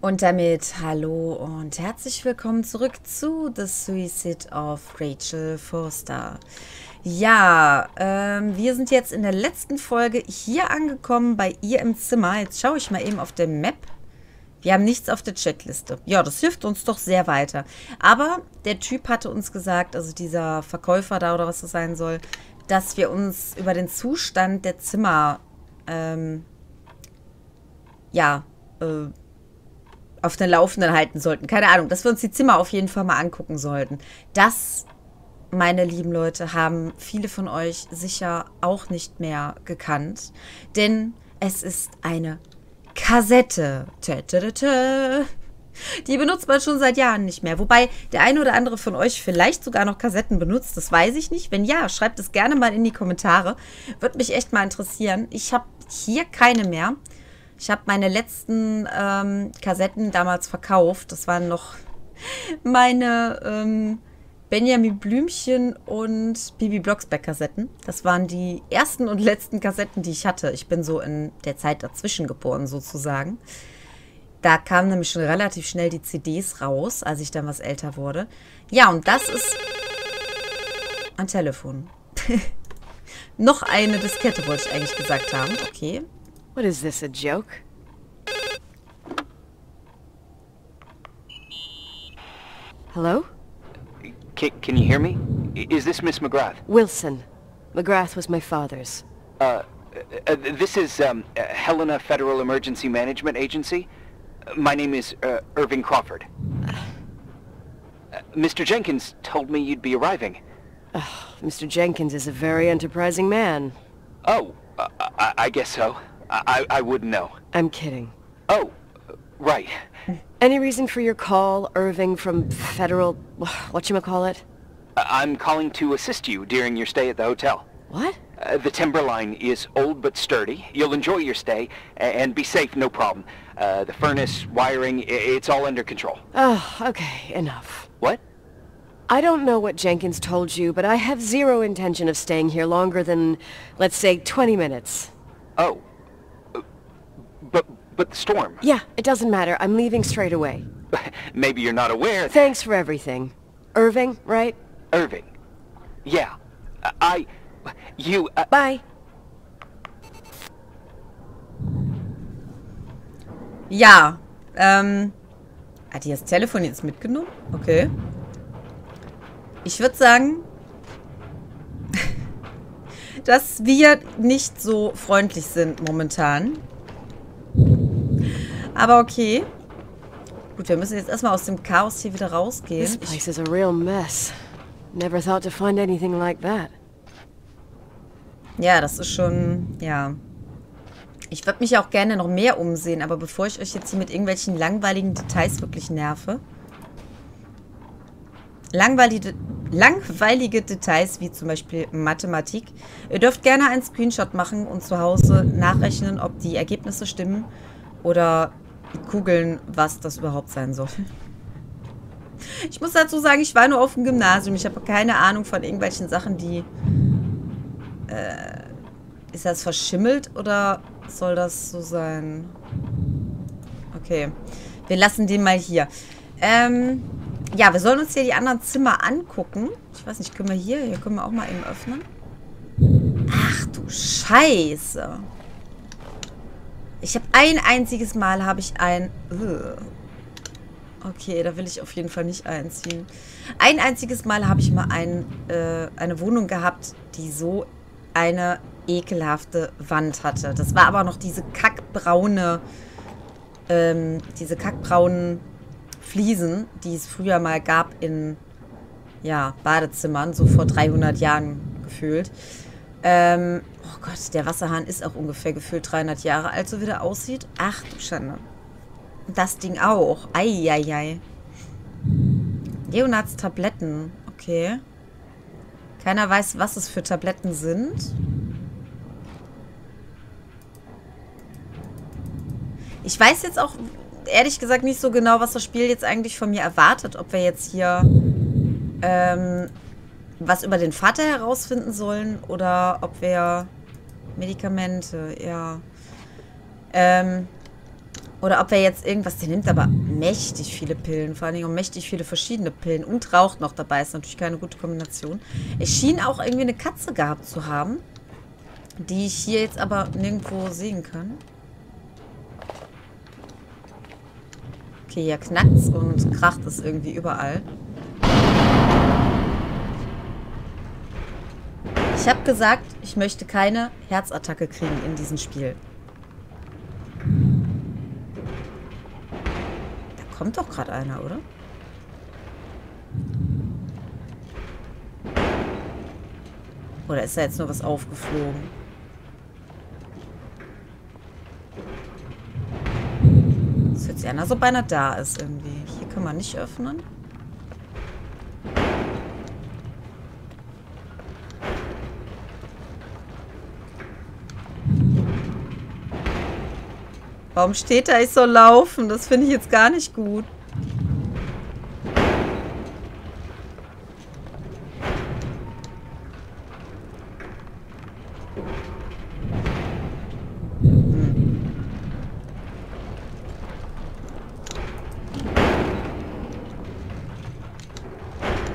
Und damit hallo und herzlich willkommen zurück zu The Suicide of Rachel Foster. Ja, wir sind jetzt in der letzten Folge hier angekommen bei ihr im Zimmer. Jetzt schaue ich mal eben auf der Map. Wir haben nichts auf der Checkliste. Ja, das hilft uns doch sehr weiter. Aber der Typ hatte uns gesagt, also dieser Verkäufer da oder was das sein soll, dass wir uns über den Zustand der Zimmer, auf den Laufenden halten sollten. Keine Ahnung, dass wir uns die Zimmer auf jeden Fall mal angucken sollten. Das, meine lieben Leute, haben viele von euch sicher auch nicht mehr gekannt. Denn es ist eine Kassette. Die benutzt man schon seit Jahren nicht mehr. Wobei der eine oder andere von euch vielleicht sogar noch Kassetten benutzt. Das weiß ich nicht. Wenn ja, schreibt es gerne mal in die Kommentare. Würde mich echt mal interessieren. Ich habe hier keine mehr. Ich habe meine letzten Kassetten damals verkauft. Das waren noch meine Benjamin Blümchen und Bibi Blocksberg Kassetten. Das waren die ersten und letzten Kassetten, die ich hatte. Ich bin so in der Zeit dazwischen geboren sozusagen. Da kamen nämlich schon relativ schnell die CDs raus, als ich dann was älter wurde. Ja, und das ist ein Telefon. Noch eine Diskette wollte ich eigentlich gesagt haben. Okay. What is this, a joke? Hello? Can you hear me? Is this Miss McGrath? Wilson. McGrath was my father's. This is Helena Federal Emergency Management Agency. My name is Irving Crawford. Mr. Jenkins told me you'd be arriving. Mr. Jenkins is a very enterprising man. Oh, I guess so. I wouldn't know. I'm kidding. Oh, right. Any reason for your call, Irving, from Federal... whatchamacallit? I'm calling to assist you during your stay at the hotel. What? The Timberline is old but sturdy. You'll enjoy your stay and be safe, no problem. The furnace, wiring, it's all under control. Oh, okay, enough. What? I don't know what Jenkins told you, but I have zero intention of staying here longer than, let's say, 20 minutes. Oh. But the storm... Yeah, it doesn't matter. I'm leaving straight away. Maybe you're not aware... Thanks for everything. Irving, right? Irving. Yeah. Bye. Ja. Hat die das Telefon jetzt mitgenommen? Okay. Ich würde sagen... dass wir nicht so freundlich sind momentan. Aber okay. Gut, wir müssen jetzt erstmal aus dem Chaos hier wieder rausgehen. This place is a real mess. Never thought to find anything like that. Ja, das ist schon, ja. Ich würde mich auch gerne noch mehr umsehen, aber bevor ich euch jetzt hier mit irgendwelchen langweiligen Details wirklich nerve. Langweilige Details wie zum Beispiel Mathematik. Ihr dürft gerne einen Screenshot machen und zu Hause nachrechnen, ob die Ergebnisse stimmen. Oder googeln, was das überhaupt sein soll. Ich muss dazu sagen, ich war nur auf dem Gymnasium. Ich habe keine Ahnung von irgendwelchen Sachen, die... ist das verschimmelt oder soll das so sein? Okay. Wir lassen den mal hier. Ja, wir sollen uns hier die anderen Zimmer angucken. Ich weiß nicht, können wir hier können wir auch mal eben öffnen. Ach du Scheiße. Ich habe ein einziges Mal okay, da will ich auf jeden Fall nicht einziehen. Ein einziges Mal habe ich mal eine Wohnung gehabt, die so eine ekelhafte Wand hatte. Das war aber noch diese kackbraunen Fliesen, die es früher mal gab in, ja, Badezimmern, so vor 300 Jahren gefühlt. Oh Gott, der Wasserhahn ist auch ungefähr gefühlt 300 Jahre alt, so wie der aussieht. Ach du Schande. Das Ding auch. Eieiei. Leonards Tabletten. Okay. Keiner weiß, was es für Tabletten sind. Ich weiß jetzt auch, ehrlich gesagt, nicht so genau, was das Spiel jetzt eigentlich von mir erwartet. Ob wir jetzt hier... was über den Vater herausfinden sollen oder ob wir Medikamente, ja. Oder ob er jetzt irgendwas... Der nimmt aber mächtig viele Pillen. Vor allen Dingen auch mächtig viele verschiedene Pillen. Und raucht noch dabei. Ist natürlich keine gute Kombination. Er schien auch irgendwie eine Katze gehabt zu haben. Die ich hier jetzt aber nirgendwo sehen kann. Okay, hier knackt's und kracht es irgendwie überall. Ich habe gesagt, ich möchte keine Herzattacke kriegen in diesem Spiel. Da kommt doch gerade einer, oder? Oder ist da jetzt nur was aufgeflogen? Das hört sich an, als ob einer da ist irgendwie. Hier kann man nicht öffnen. Warum steht da, ich soll laufen? Das finde ich jetzt gar nicht gut.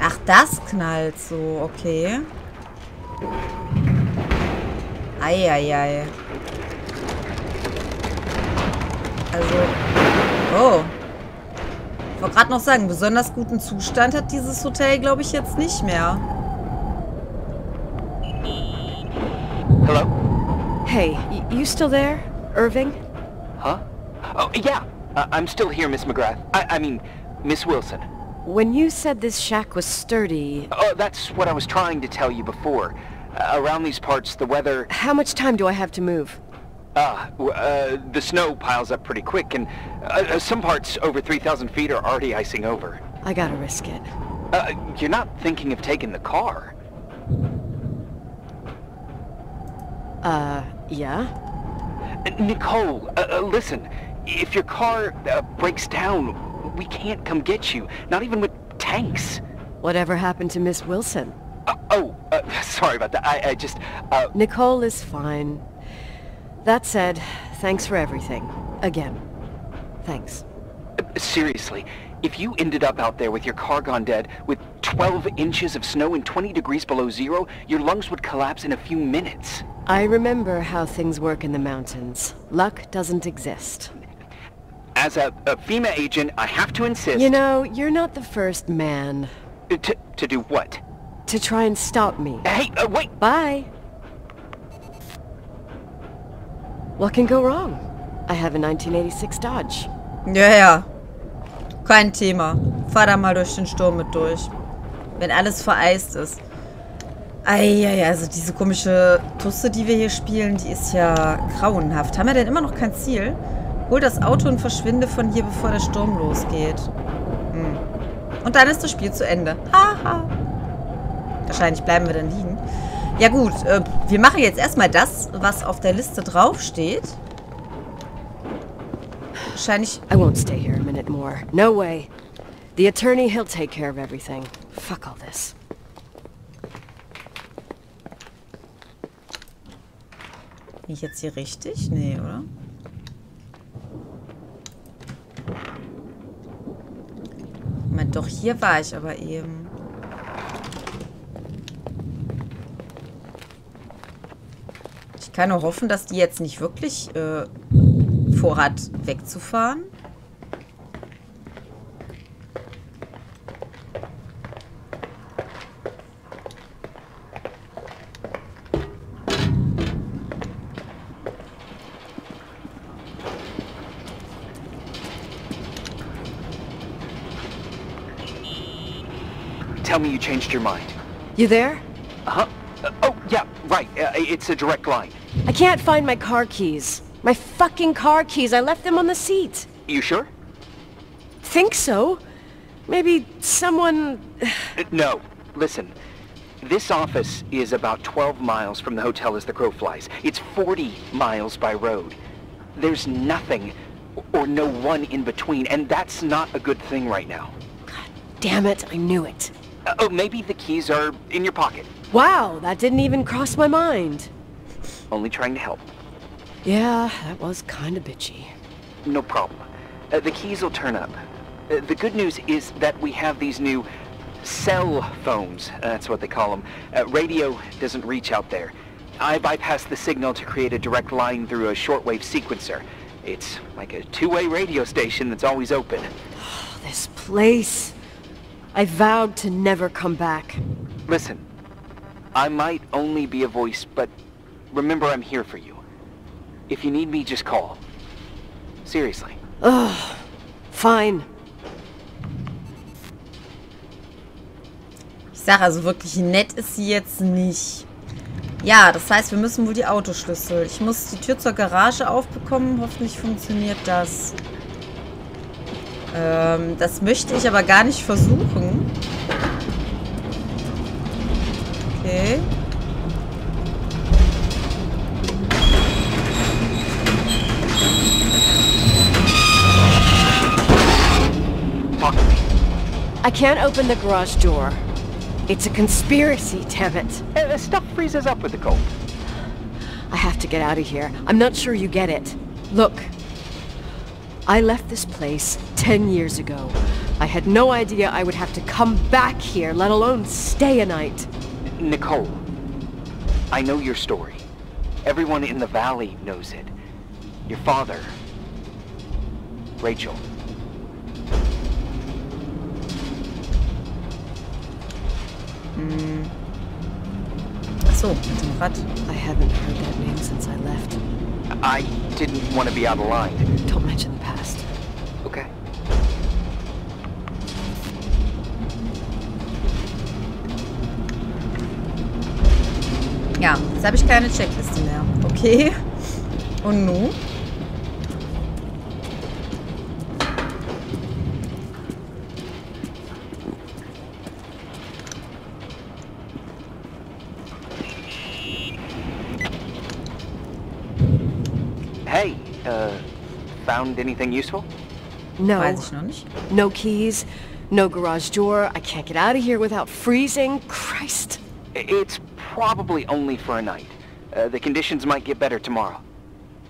Ach, das knallt so. Okay. Eieiei. Also, oh. Ich wollte gerade noch sagen, besonders guten Zustand hat dieses Hotel, glaube ich, jetzt nicht mehr. Hello? Hey, you still there, Irving? Huh? Oh, yeah. I'm still here, Miss McGrath. I mean, Miss Wilson. When you said this shack was sturdy... Oh, that's what I was trying to tell you before. Around these parts, the weather... How much time do I have to move? The snow piles up pretty quick, and some parts over 3,000 feet are already icing over. I gotta risk it. You're not thinking of taking the car? Yeah? Nicole, listen. If your car breaks down, we can't come get you. Not even with tanks. Whatever happened to Miss Wilson? Sorry about that. I just... Nicole is fine. That said, thanks for everything. Again. Thanks. Seriously, if you ended up out there with your car gone dead, with 12 inches of snow and 20 degrees below zero, your lungs would collapse in a few minutes. I remember how things work in the mountains. Luck doesn't exist. As a FEMA agent, I have to insist... You know, you're not the first man. To do what? To try and stop me. Hey, wait! Bye! What can go wrong? I have a 1986 Dodge. Ja, ja. Kein Thema. Fahr da mal durch den Sturm mit durch. Wenn alles vereist ist. Eieiei, also diese komische Tusse, die wir hier spielen, die ist ja grauenhaft. Haben wir denn immer noch kein Ziel? Hol das Auto und verschwinde von hier, bevor der Sturm losgeht. Hm. Und dann ist das Spiel zu Ende. Haha. Wahrscheinlich bleiben wir dann liegen. Ja gut, wir machen jetzt erstmal das, was auf der Liste draufsteht. Wahrscheinlich... I won't stay here a minute more. No way. The attorney, he'll take care of everything. Fuck all this. Bin ich jetzt hier richtig? Nee, oder? Moment, doch, hier war ich aber eben... Ich kann nur hoffen, dass die jetzt nicht wirklich vorhat, wegzufahren. Tell me you changed your mind. You there? Uh-huh. Oh, yeah, right. It's a direct line. I can't find my car keys. My fucking car keys. I left them on the seat. You sure? Think so. Maybe someone... No. Listen. This office is about 12 miles from the hotel as the crow flies. It's 40 miles by road. There's nothing or no one in between, and that's not a good thing right now. God damn it, I knew it. Oh, maybe the keys are in your pocket. Wow, that didn't even cross my mind. Only trying to help. Yeah, that was kind of bitchy. No problem. The keys will turn up. The good news is that we have these new cell phones, that's what they call them. Radio doesn't reach out there. I bypassed the signal to create a direct line through a shortwave sequencer. It's like a two-way radio station that's always open. Oh, this place. I vowed to never come back. Listen, I might only be a voice, but remember I'm here for you. If you need me, just call. Seriously. Ugh, fine. Ich sag also wirklich, nett ist sie jetzt nicht. Ja, das heißt, wir müssen wohl die Autoschlüssel. Ich muss die Tür zur Garage aufbekommen. Hoffentlich funktioniert das. Das möchte ich aber gar nicht versuchen. Okay. I can't open the garage door. It's a conspiracy, Tevitt. Stuff freezes up with the cold. I have to get out of here. I'm not sure you get it. Look, I left this place 10 years ago. I had no idea I would have to come back here, let alone stay a night. Nicole, I know your story. Everyone in the valley knows it. Your father, Rachel. So, mit dem Rad. I haven't heard that name since I left. I didn't want to be out of line. Don't mention the past. Okay. Ja, jetzt habe ich keine Checkliste mehr. Okay. Und nun? Found anything useful? No. Weiß ich noch nicht. No keys, no garage door. I can't get out of here without freezing. Christ. It's probably only for a night. The conditions might get better tomorrow.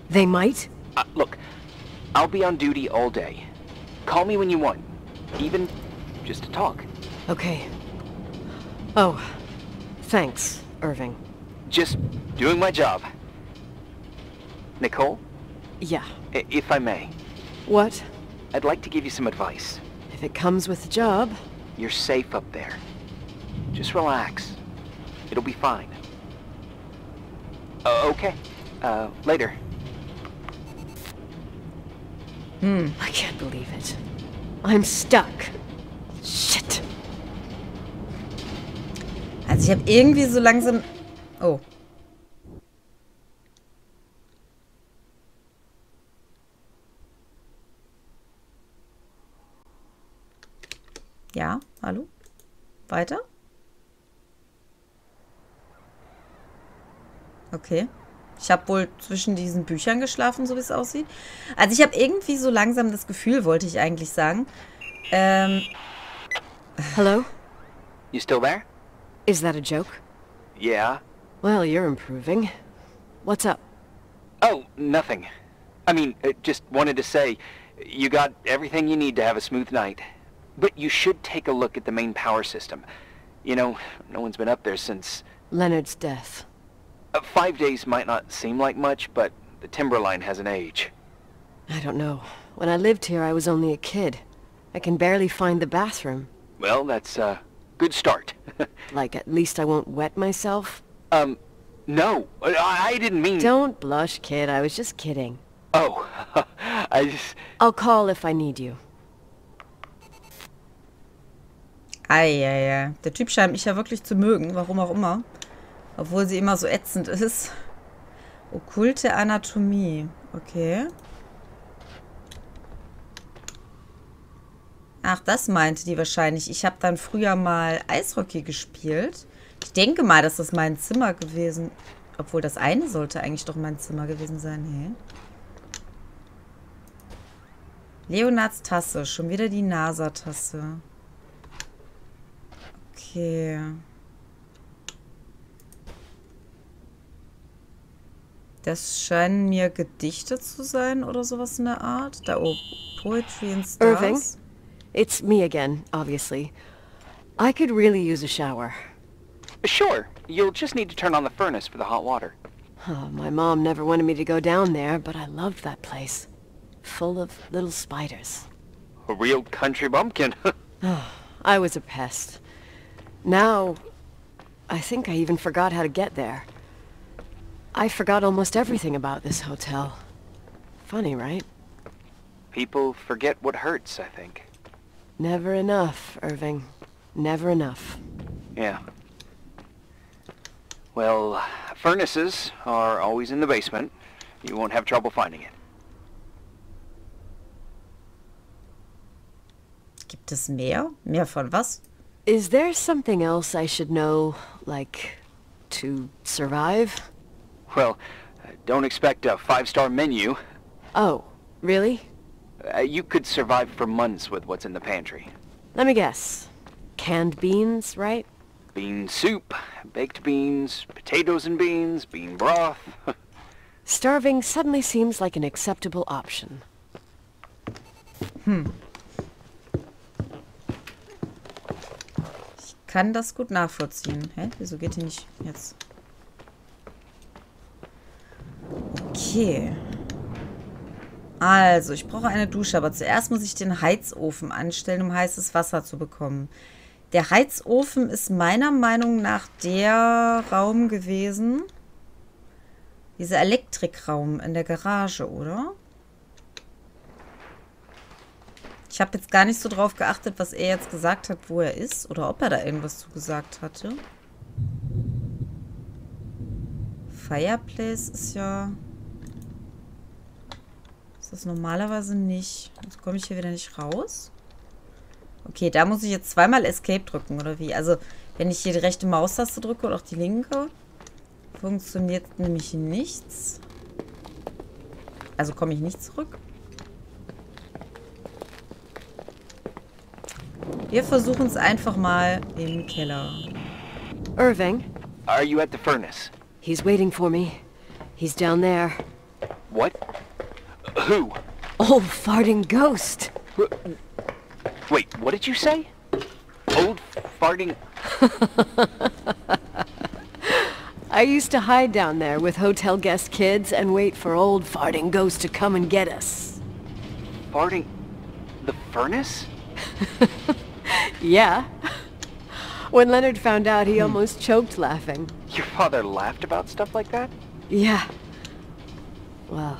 They might? Look, I'll be on duty all day. Call me when you want. Even just to talk. Okay. Oh, thanks, Irving. Just doing my job. Nicole? Yeah. If I may. What? I'd like to give you some advice. If it comes with the job. You're safe up there. Just relax. It'll be fine. Okay. Later. I can't believe it. I'm stuck. Shit. Also ich habe irgendwie so langsam... Oh. Ja, hallo? Weiter? Okay. Ich habe wohl zwischen diesen Büchern geschlafen, so wie es aussieht. Also ich habe irgendwie so langsam das Gefühl, wollte ich eigentlich sagen. Hello? You still there? Is that a joke? Yeah. Well, you're improving. What's up? Oh, nothing. I mean, just wanted to say, you got everything you need to have a smooth night. But you should take a look at the main power system. You know, no one's been up there since... Leonard's death. 5 days might not seem like much, but the Timberline has an age. I don't know. When I lived here, I was only a kid. I can barely find the bathroom. Well, that's a good start. Like, at least I won't wet myself? No. I didn't mean... Don't blush, kid. I was just kidding. Oh, I just... I'll call if I need you. Eieiei. Der Typ scheint mich ja wirklich zu mögen, warum auch immer. Obwohl sie immer so ätzend ist. Okkulte Anatomie. Okay. Ach, das meinte die wahrscheinlich. Ich habe dann früher mal Eishockey gespielt. Ich denke mal, dass das mein Zimmer gewesen... Obwohl, das eine sollte eigentlich doch mein Zimmer gewesen sein. Hey. Leonards Tasse. Schon wieder die NASA-Tasse. Okay. Das scheinen mir Gedichte zu sein oder sowas in der Art. Da oben. Poetry and Stars. Irving, it's me again, obviously. I could really use a shower. Sure. You'll just need to turn on the furnace for the hot water. Oh, my mom never wanted me to go down there, but I loved that place. Full of little spiders. A real country bumpkin. Oh, I was a pest. Now, I think I even forgot how to get there. I forgot almost everything about this hotel. Funny, right? People forget what hurts, I think. Never enough, Irving. Never enough. Yeah. Well, furnaces are always in the basement. You won't have trouble finding it. Gibt es mehr? Mehr von was? Is there something else I should know, like, to survive? Well, don't expect a five-star menu. Oh, really? You could survive for months with what's in the pantry. Let me guess. Canned beans, right? Bean soup, baked beans, potatoes and beans, bean broth. Starving suddenly seems like an acceptable option. Ich kann das gut nachvollziehen. Hä? Wieso geht die nicht jetzt? Okay. Also, ich brauche eine Dusche, aber zuerst muss ich den Heizofen anstellen, um heißes Wasser zu bekommen. Der Heizofen ist meiner Meinung nach der Raum gewesen. Dieser Elektrikraum in der Garage, oder? Ich habe jetzt gar nicht so drauf geachtet, was er jetzt gesagt hat, wo er ist. Oder ob er da irgendwas zu gesagt hatte. Fireplace ist ja... Ist das normalerweise nicht. Jetzt komme ich hier wieder nicht raus. Okay, da muss ich jetzt zweimal Escape drücken, oder wie? Also, wenn ich hier die rechte Maustaste drücke oder auch die linke, funktioniert nämlich nichts. Also komme ich nicht zurück. Wir versuchen es einfach mal im Keller. Irving, are you at the furnace? He's waiting for me. He's down there. What? Who? Old farting ghost. Wait, what did you say? Old farting. I used to hide down there with hotel guest kids and wait for old farting ghost to come and get us. Farting the furnace? Yeah. When Leonard found out, he almost choked laughing. Your father laughed about stuff like that? Yeah. Well,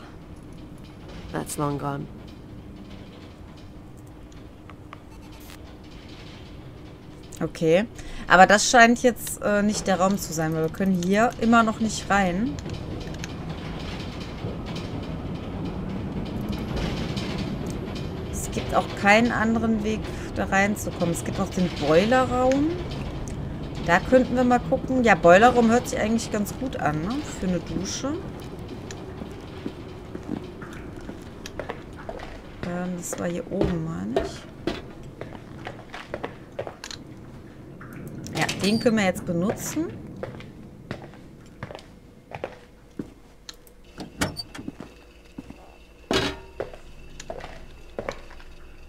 that's long gone. Okay. Aber das scheint jetzt nicht der Raum zu sein, weil wir können hier immer noch nicht rein. Es gibt auch keinen anderen Weg da reinzukommen. Es gibt noch den Boilerraum. Da könnten wir mal gucken. Ja, Boilerraum hört sich eigentlich ganz gut an, ne? Für eine Dusche. Das war hier oben, meine ich. Ja, den können wir jetzt benutzen.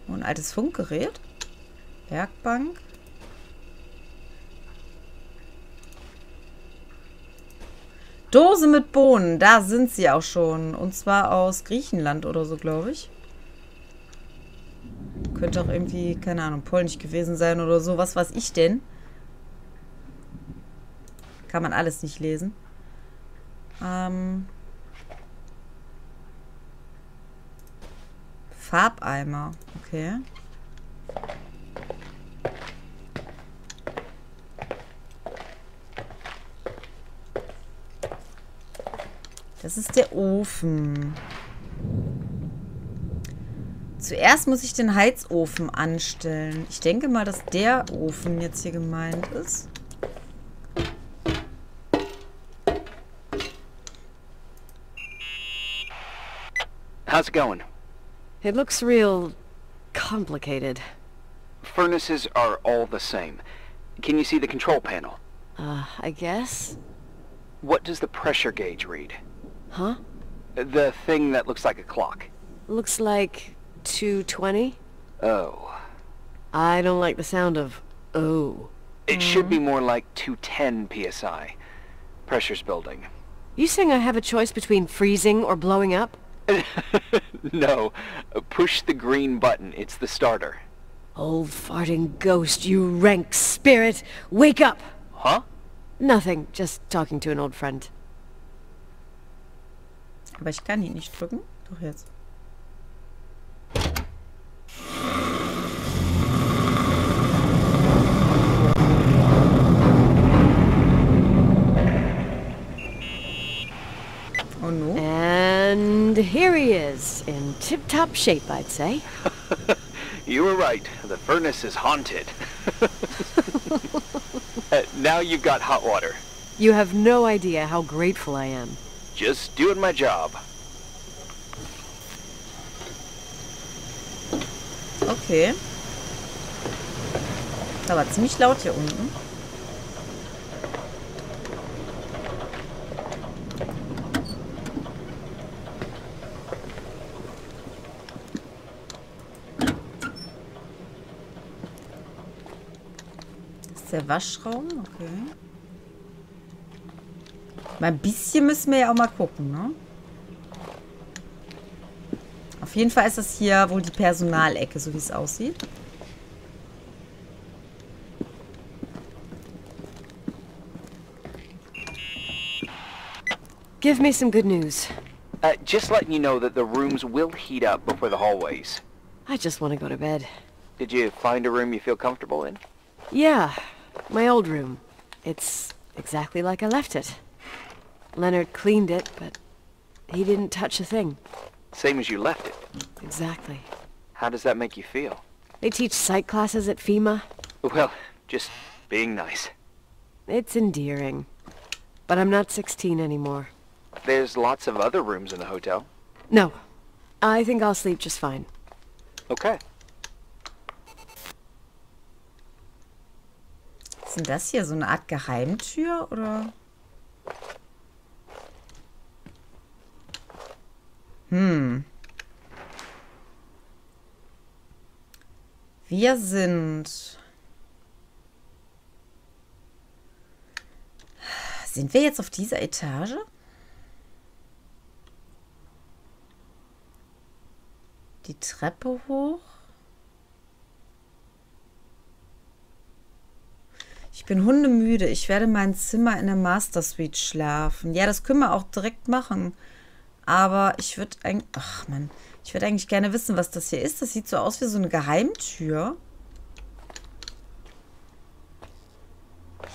Und ein altes Funkgerät. Werkbank. Dose mit Bohnen. Da sind sie auch schon. Und zwar aus Griechenland oder so, glaube ich. Könnte auch irgendwie, keine Ahnung, polnisch gewesen sein oder so. Was weiß ich denn? Kann man alles nicht lesen. Farbeimer. Okay. Das ist der Ofen. Zuerst muss ich den Heizofen anstellen. Ich denke mal, dass der Ofen jetzt hier gemeint ist. How's it going? It looks real complicated. Furnaces are all the same. Can you see the control panel? I guess. What does the pressure gauge read? Huh? The thing that looks like a clock. Looks like 2:20. Oh. I don't like the sound of oh. It should be more like 210 psi. Pressure's building. You saying I have a choice between freezing or blowing up? No. Push the green button. It's the starter. Old farting ghost, you rank spirit. Wake up! Huh? Nothing. Just talking to an old friend. Aber ich kann ihn nicht drücken. Doch jetzt. Oh no. And here he is, in tip-top shape, I'd say. You were right. The furnace is haunted. Now you've got hot water. You have no idea how grateful I am. Just doing my job. Okay. Da war ziemlich laut hier unten. Das ist der Waschraum, okay. Mal ein bisschen müssen wir ja auch mal gucken, ne? Auf jeden Fall ist das hier wohl die Personalecke, so wie es aussieht. Give me some good news. Just letting you know that the rooms will heat up before the hallways. I just want to go to bed. Did you find a room you feel comfortable in? Yeah, my old room. It's exactly like I left it. Leonard cleaned it, but he didn't touch a thing. Same as you left it. Exactly. How does that make you feel? They teach psych classes at FEMA. Well, just being nice. It's endearing. But I'm not 16 anymore. There's lots of other rooms in the hotel. No. I think I'll sleep just fine. Okay. Was ist denn das hier? So eine Art Geheimtür, oder? Wir sind... Sind wir jetzt auf dieser Etage? Die Treppe hoch. Ich bin hundemüde. Ich werde mein Zimmer in der Master Suite schlafen. Ja, das können wir auch direkt machen. Aber ich würde eigentlich... Ach Mann. Ich würde eigentlich gerne wissen, was das hier ist. Das sieht so aus wie so eine Geheimtür.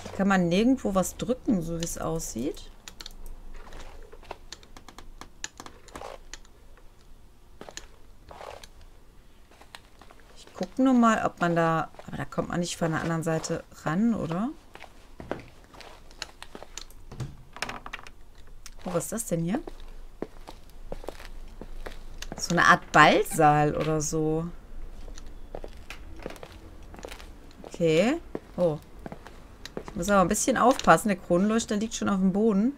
Hier kann man nirgendwo was drücken, so wie es aussieht. Ich gucke nur mal, ob man da... Aber da kommt man nicht von der anderen Seite ran, oder? Oh, was ist das denn hier? So eine Art Ballsaal oder so. Okay. Oh. Ich muss aber ein bisschen aufpassen. Der Kronleuchter liegt schon auf dem Boden.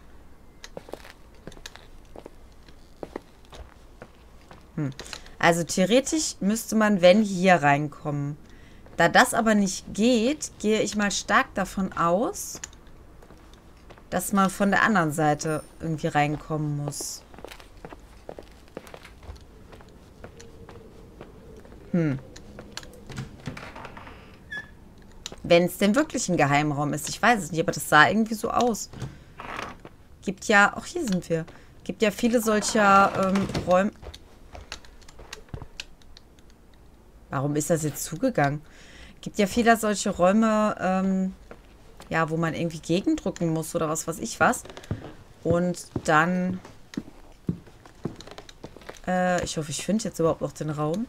Also theoretisch müsste man, wenn, hier reinkommen. Da das aber nicht geht, gehe ich mal stark davon aus, dass man von der anderen Seite irgendwie reinkommen muss. Wenn es denn wirklich ein Geheimraum ist. Ich weiß es nicht, aber das sah irgendwie so aus. Gibt ja... Auch hier sind wir. Gibt ja viele solcher Räume... Warum ist das jetzt zugegangen? Gibt ja viele solche Räume, ja, wo man irgendwie gegendrücken muss oder was weiß ich was. Und dann... ich hoffe, ich finde jetzt überhaupt noch den Raum.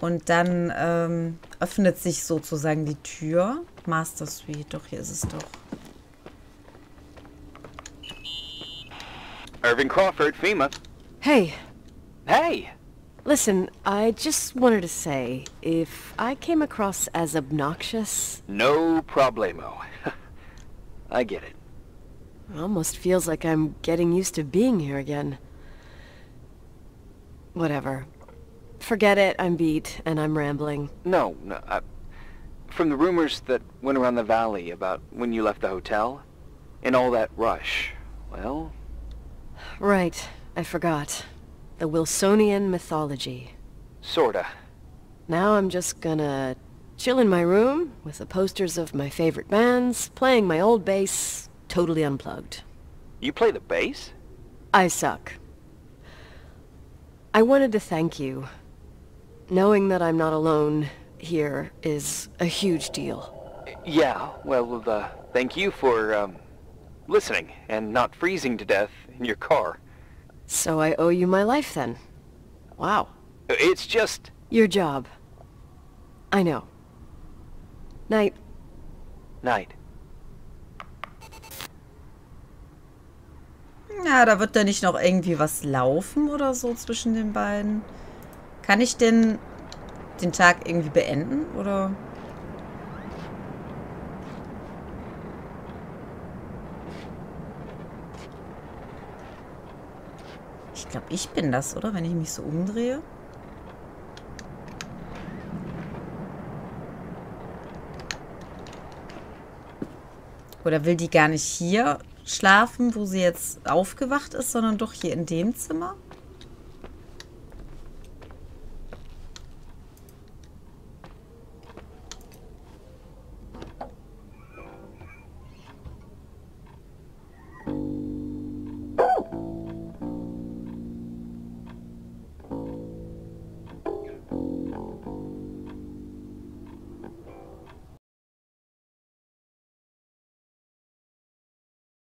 Und dann öffnet sich sozusagen die Tür. Master Suite, doch, hier ist es doch. Irving Crawford, FEMA. Hey. Hey. Listen, I just wanted to say, if I came across as obnoxious... No problemo. I get it. It almost feels like I'm getting used to being here again. Whatever. Forget it, I'm beat, and I'm rambling. No, from the rumors that went around the valley about when you left the hotel, and all that rush, well... Right, I forgot. The Wilsonian mythology. Sorta. Now I'm just gonna chill in my room, with the posters of my favorite bands, playing my old bass, totally unplugged. You play the bass? I suck. I wanted to thank you. Knowing that I'm not alone here is a huge deal. Yeah, well, thank you for, listening and not freezing to death in your car. So I owe you my life, then. Wow. It's just... Your job. I know. Night. Night. Ja, da wird da nicht noch irgendwie was laufen oder so zwischen den beiden. Kann ich denn den Tag irgendwie beenden, oder? Ich glaube, ich bin das, oder? Wenn ich mich so umdrehe. Oder will die gar nicht hier schlafen, wo sie jetzt aufgewacht ist, sondern doch hier in dem Zimmer?